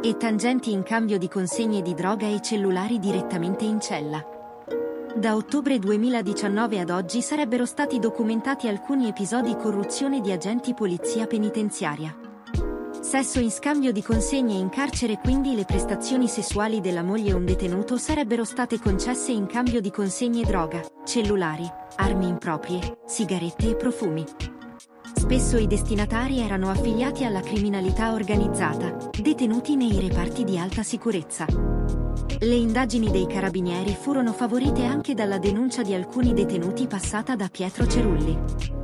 e tangenti in cambio di consegne di droga e cellulari direttamente in cella. Da ottobre 2019 ad oggi sarebbero stati documentati alcuni episodi di corruzione di agenti polizia penitenziaria. Sesso in scambio di consegne in carcere, quindi le prestazioni sessuali della moglie a un detenuto sarebbero state concesse in cambio di consegne droga, cellulari, armi improprie, sigarette e profumi. Spesso i destinatari erano affiliati alla criminalità organizzata, detenuti nei reparti di alta sicurezza. Le indagini dei carabinieri furono favorite anche dalla denuncia di alcuni detenuti passata da Pietro Cerulli.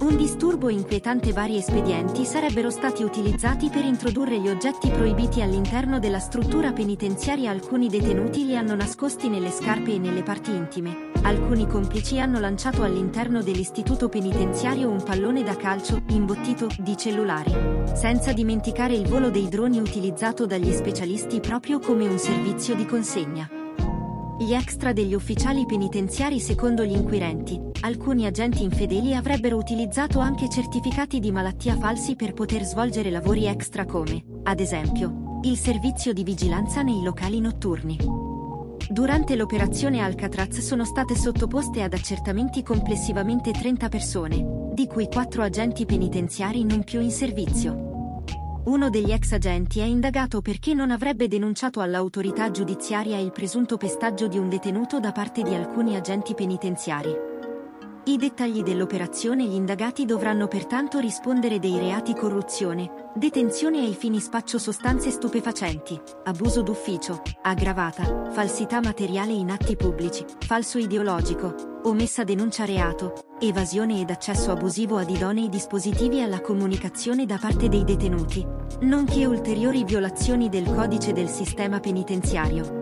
Un disturbo inquietante. Vari espedienti sarebbero stati utilizzati per introdurre gli oggetti proibiti all'interno della struttura penitenziaria. Alcuni detenuti li hanno nascosti nelle scarpe e nelle parti intime. Alcuni complici hanno lanciato all'interno dell'istituto penitenziario un pallone da calcio, imbottito di cellulari. Senza dimenticare il volo dei droni utilizzato dagli specialisti proprio come un servizio di consegna. Gli extra degli ufficiali penitenziari. Secondo gli inquirenti, alcuni agenti infedeli avrebbero utilizzato anche certificati di malattia falsi per poter svolgere lavori extra come, ad esempio, il servizio di vigilanza nei locali notturni. Durante l'operazione Alcatraz sono state sottoposte ad accertamenti complessivamente 30 persone, di cui 4 agenti penitenziari non più in servizio. Uno degli ex agenti è indagato perché non avrebbe denunciato all'autorità giudiziaria il presunto pestaggio di un detenuto da parte di alcuni agenti penitenziari. I dettagli dell'operazione. Gli indagati dovranno pertanto rispondere dei reati corruzione, detenzione ai fini spaccio sostanze stupefacenti, abuso d'ufficio, aggravata, falsità materiale in atti pubblici, falso ideologico, omessa denuncia reato, evasione ed accesso abusivo ad idonei dispositivi alla comunicazione da parte dei detenuti, nonché ulteriori violazioni del codice del sistema penitenziario.